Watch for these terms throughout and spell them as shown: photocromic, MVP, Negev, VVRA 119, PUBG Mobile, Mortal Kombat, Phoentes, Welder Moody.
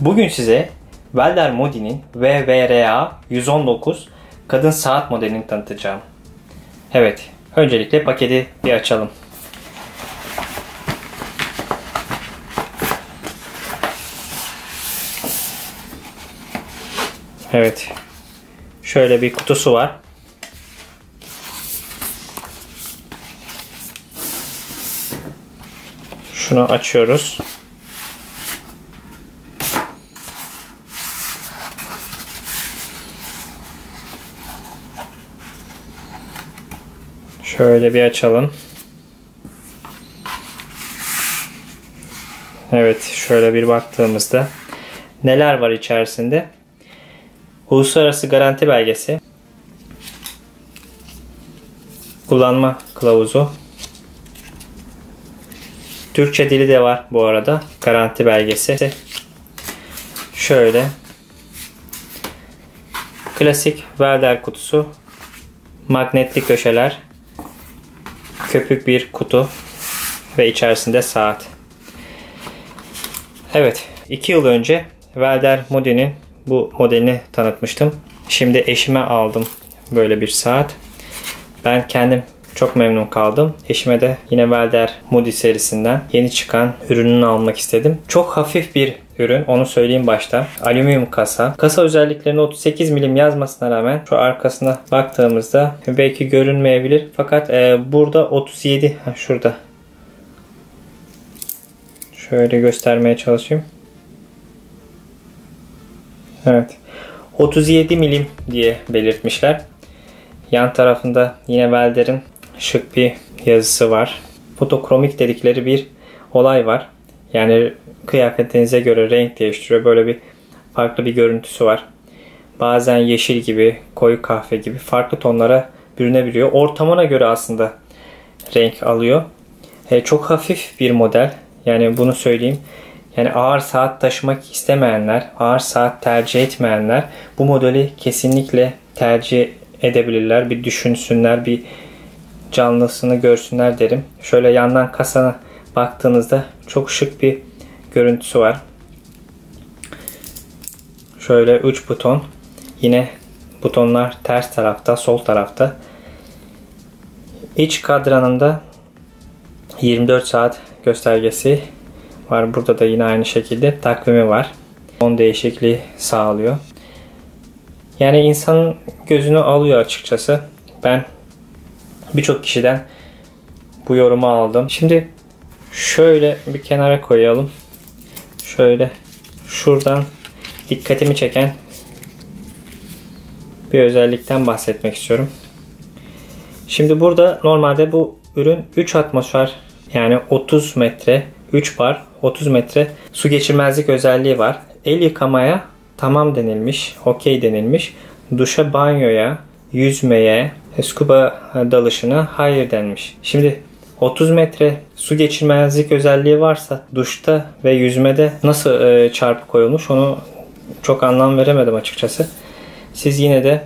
Bugün size Welder Moody'nin VVRA 119 kadın saat modelini tanıtacağım. Evet, öncelikle paketi bir açalım. Evet, şöyle bir kutusu var. Şunu açıyoruz. Şöyle bir açalım. Evet, şöyle bir baktığımızda neler var içerisinde? Uluslararası garanti belgesi, kullanma kılavuzu, Türkçe dili de var bu arada, garanti belgesi. Şöyle klasik welder kutusu, magnetli köşeler, köpük bir kutu ve içerisinde saat. Evet, 2 yıl önce Welder Moody'nin bu modelini tanıtmıştım. Şimdi eşime aldım böyle bir saat. Ben kendim çok memnun kaldım. Eşime de yine Welder Moody serisinden yeni çıkan ürününü almak istedim. Çok hafif bir ürün, onu söyleyeyim başta. Alüminyum kasa. Kasa özelliklerinde 38 milim yazmasına rağmen şu arkasına baktığımızda belki görünmeyebilir. Fakat burada 37, şurada. Şöyle göstermeye çalışayım. Evet, 37 milim diye belirtmişler. Yan tarafında yine Welder'in şık bir yazısı var. Fotokromik dedikleri bir olay var. Yani kıyafetinize göre renk değiştiriyor. Böyle bir farklı bir görüntüsü var. Bazen yeşil gibi, koyu kahve gibi farklı tonlara bürünebiliyor. Ortamına göre aslında renk alıyor. Çok hafif bir model. Yani bunu söyleyeyim. Yani ağır saat taşımak istemeyenler, ağır saat tercih etmeyenler bu modeli kesinlikle tercih edebilirler. Bir düşünsünler, bir canlısını görsünler derim. Şöyle yandan kasana baktığınızda çok şık bir görüntüsü var. Şöyle 3 buton. Yine butonlar ters tarafta, sol tarafta. İç kadranında 24 saat göstergesi var. Burada da yine aynı şekilde takvimi var. Ton değişikliği sağlıyor. Yani insanın gözünü alıyor açıkçası. Ben birçok kişiden bu yorumu aldım. Şimdi şöyle bir kenara koyalım. Şöyle şuradan dikkatimi çeken bir özellikten bahsetmek istiyorum. Şimdi burada normalde bu ürün 3 atmosfer, yani 30 metre 3 bar 30 metre su geçirmezlik özelliği var. El yıkamaya tamam denilmiş, okey denilmiş. Duşa, banyoya, yüzmeye, scuba dalışına hayır denmiş. Şimdi 30 metre su geçirmezlik özelliği varsa duşta ve yüzmede nasıl çarpı koyulmuş, onu çok anlam veremedim açıkçası. Siz yine de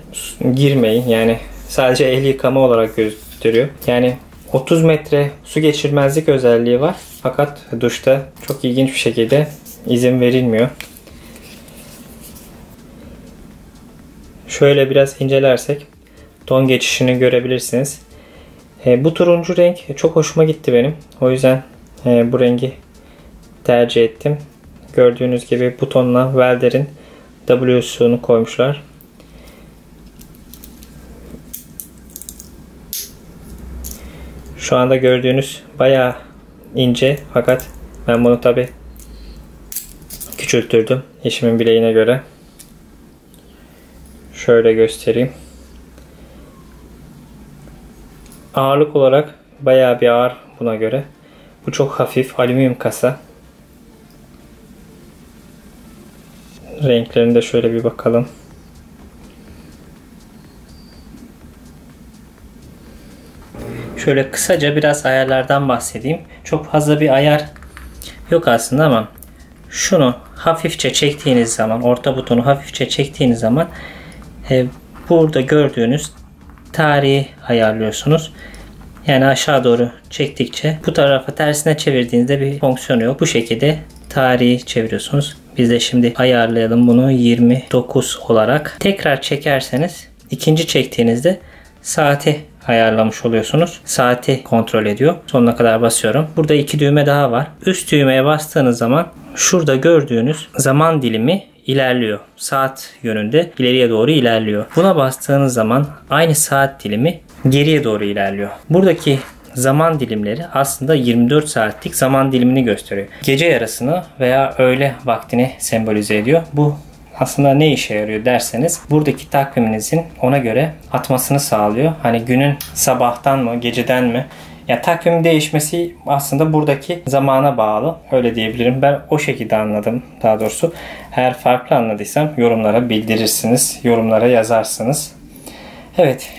girmeyin, yani sadece el yıkama olarak gösteriyor. Yani 30 metre su geçirmezlik özelliği var fakat duşta çok ilginç bir şekilde izin verilmiyor. Şöyle biraz incelersek ton geçişini görebilirsiniz. Bu turuncu renk çok hoşuma gitti benim. O yüzden bu rengi tercih ettim. Gördüğünüz gibi butonla Welder'in W'sunu koymuşlar. Şu anda gördüğünüz bayağı ince fakat ben bunu tabi küçülttürdüm eşimin bileğine göre. Şöyle göstereyim. Ağırlık olarak bayağı bir ağır buna göre. Bu çok hafif alüminyum kasa. Renklerine de şöyle bir bakalım. Şöyle kısaca biraz ayarlardan bahsedeyim. Çok fazla bir ayar yok aslında ama şunu hafifçe çektiğiniz zaman, orta butonu hafifçe çektiğiniz zaman burada gördüğünüz tarihi ayarlıyorsunuz. Yani aşağı doğru çektikçe bu tarafa tersine çevirdiğinizde bir fonksiyonu yok. Bu şekilde tarihi çeviriyorsunuz Biz de şimdi ayarlayalım bunu 29 olarak. Tekrar çekerseniz ikinci çektiğinizde saati ayarlamış oluyorsunuz. Saati kontrol ediyor. Sonuna kadar basıyorum. Burada iki düğme daha var. Üst düğmeye bastığınız zaman şurada gördüğünüz zaman dilimi ilerliyor. Saat yönünde ileriye doğru ilerliyor. Buna bastığınız zaman aynı saat dilimi geriye doğru ilerliyor. Buradaki zaman dilimleri aslında 24 saatlik zaman dilimini gösteriyor. Gece yarısını veya öğle vaktini sembolize ediyor. Bu aslında ne işe yarıyor derseniz buradaki takviminizin ona göre atmasını sağlıyor. Hani günün sabahtan mı geceden mi? Ya takvim değişmesi aslında buradaki zamana bağlı. Öyle diyebilirim. Ben o şekilde anladım daha doğrusu. Eğer farklı anladıysam yorumlara bildirirsiniz. Yorumlara yazarsınız. Evet.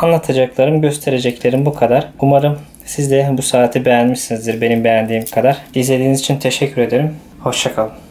Anlatacaklarım, göstereceklerim bu kadar. Umarım siz de bu saati beğenmişsinizdir. Benim beğendiğim kadar. İzlediğiniz için teşekkür ederim. Hoşça kalın.